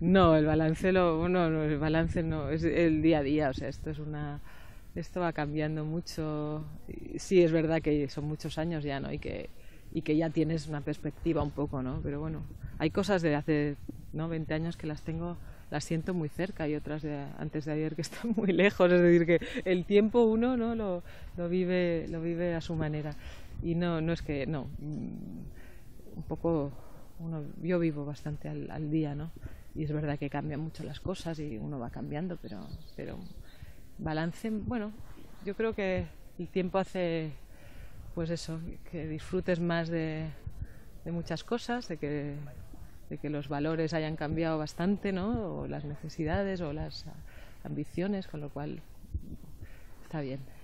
No, el balance no, el balance no, es el día a día, o sea, esto va cambiando mucho. Sí, es verdad que son muchos años ya, ¿no? Y que ya tienes una perspectiva un poco, ¿no? Pero bueno, hay cosas de hace, ¿no?, 20 años que las siento muy cerca, y otras de antes de ayer que están muy lejos, es decir, que el tiempo uno, ¿no?, lo vive a su manera. Y no es que, no, un poco, yo vivo bastante al día, ¿no? Y es verdad que cambian mucho las cosas y uno va cambiando, pero balance, bueno, yo creo que el tiempo hace, pues eso, que disfrutes más de muchas cosas, de que los valores hayan cambiado bastante, ¿no?, o las necesidades o las ambiciones, con lo cual está bien.